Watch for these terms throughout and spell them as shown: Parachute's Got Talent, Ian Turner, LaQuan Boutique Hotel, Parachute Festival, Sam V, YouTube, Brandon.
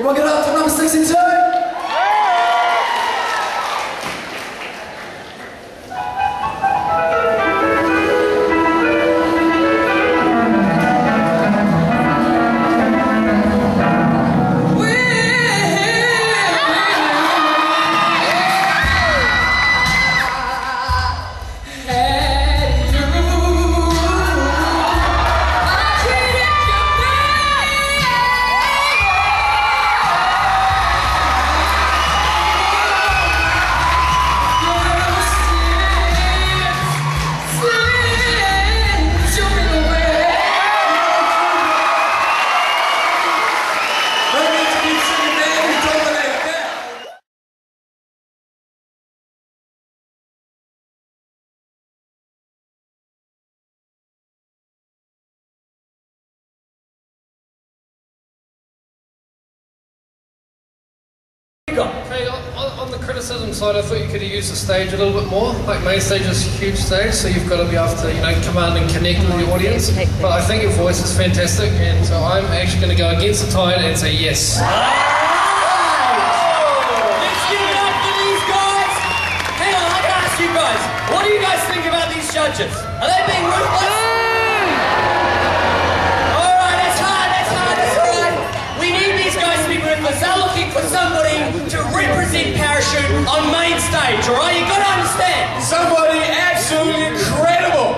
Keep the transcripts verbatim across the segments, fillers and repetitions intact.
You want to get up to number sixty-two? Hey, on the criticism side, I thought you could have used the stage a little bit more. Like, main stage is a huge stage, so you've got to be able to, you know, command and connect with the audience. But I think your voice is fantastic, and so I'm actually going to go against the tide and say yes. All right. Let's give it up for these guys. Hang on, I can ask you guys, what do you guys think about these judges? Are they being ruthless? Parachute on main stage, alright? You've got to understand. Somebody absolutely incredible.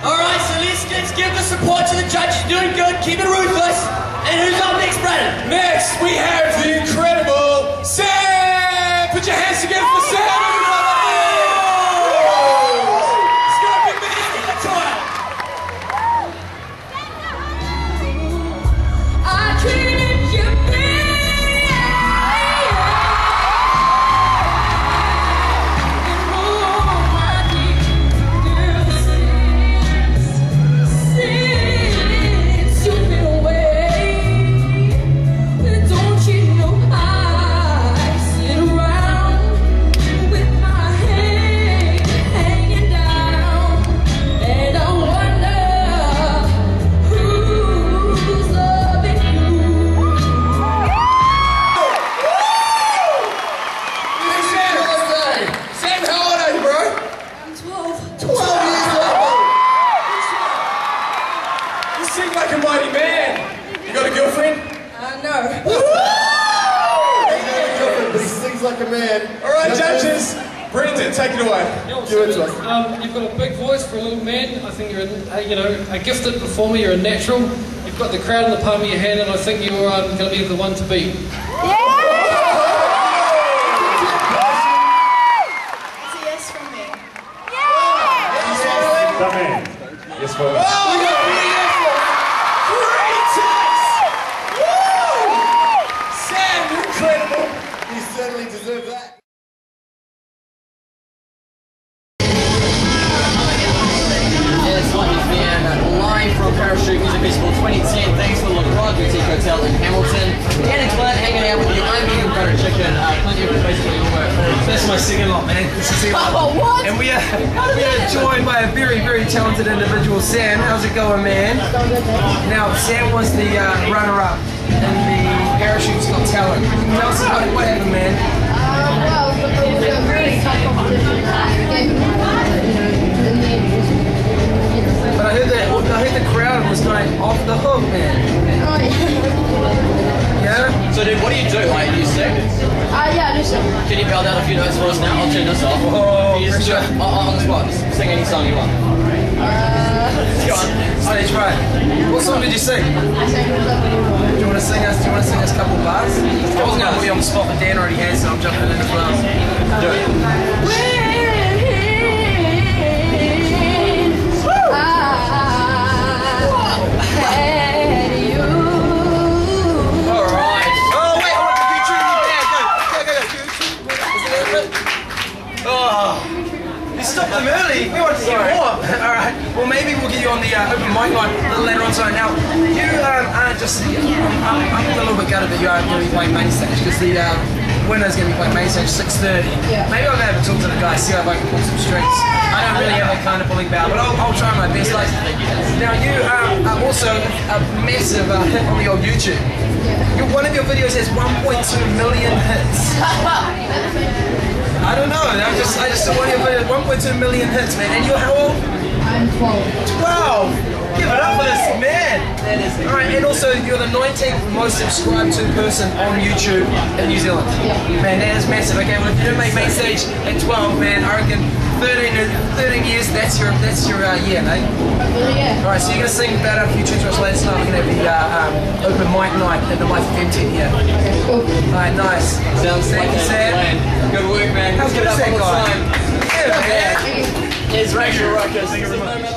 Alright, so let's, let's give the support to the judge. You're doing good, keep it ruthless. And who's up next, Brandon? Next, we have the incredible Sam! Put your hands together for Sam, everybody! It's going to be big in the toilet. I treated you big. Natural, you've got the crowd in the palm of your hand, and I think you're um, going to be the one to beat. Yeah! It's a yes from me. Yeah! Come in. Yes from me. Oh, we got beautiful! Great taste! Woo! Sam, you're incredible. You certainly deserve that. Parachute Music Festival twenty ten, thanks to LaQuan Boutique Hotel in Hamilton. Dan and Glenn hanging out with you. I'm Ian Turner Chicken. Uh, plenty of basically all work. That's my second lot, man. This is second lot. Oh, what? And we are, we are joined by a very, very talented individual, Sam. How's it going, man? Now, Sam was the uh, runner-up in the Parachute's Got Talent. Tell us about what happened, man. Uh, well, it was a really tough competition. And then, But I heard that I heard the crowd was like off the hook, man. Oh, yeah. Yeah? So dude, what do you do? Like, do you sing? Uh, yeah, I do sing. Can you belt down a few notes for us now? I'll turn this off. Oh, you just do it on the spot. Just sing any song you want. Uh, Go on. Stage right. What song did you sing? I sang Do you want to sing us? Do you want to sing us a couple bars? I wasn't going to put you on the spot, but Dan already has, so I'm jumping in as well. Do it. Whee! Stop them early. We want to hear more. All right. Well, maybe we'll get you on the uh, open mic line a little later on. So now you um, aren't just. I'm, I'm a little bit gutted that you aren't going to be playing main stage because the uh, winter's going to be quite amazing, six thirty. Yeah. Maybe I'll go have a talk to the guys, see if I can pull some strings. I don't really have that kind of pulling power, but I'll, I'll try my best. Like, now, you um, are also a massive uh, hit on the old YouTube. Your, one of your videos has one point two million hits. I don't know, I just, I just saw one of your videos, one point two million hits, man. And you're how old? I'm twelve. twelve? Give it up for this man! That is all right, and also you're the nineteenth most subscribed to person on YouTube in New Zealand. Yeah. Man, that is massive. Okay, well if you don't make main stage at twelve, man, I reckon thirteen, thirteen years, that's your that's your uh, year, mate. Really, yeah. All right, so you're gonna sing that up for you two to us later tonight. We're gonna have the uh, um, open mic night at the Life of M ten here. Okay, cool. All right, nice. Sounds thank you, Sam. Good work, man. How's it up all the time? Yeah, man. It's Rachel Rockers. Thank you very much.